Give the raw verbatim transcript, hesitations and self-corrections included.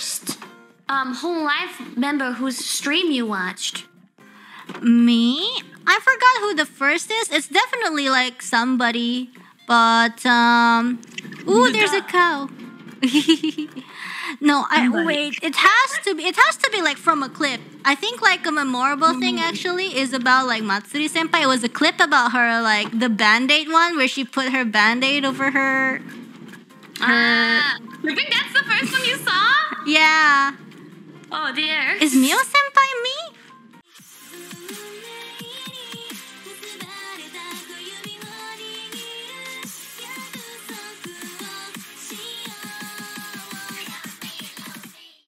first um, whole life member whose stream you watched? Me? I forgot who the first is. It's definitely like somebody. But, um... ooh, there's a cow. No, I... wait, it has to be... It has to be, like, from a clip. I think, like, a memorable thing, actually, is about, like, Matsuri Senpai. It was a clip about her, like, the Band-Aid one, where she put her Band-Aid over her... her... Uh, I think that's the first one you saw? Yeah. Oh, dear. Is Mio Senpai me?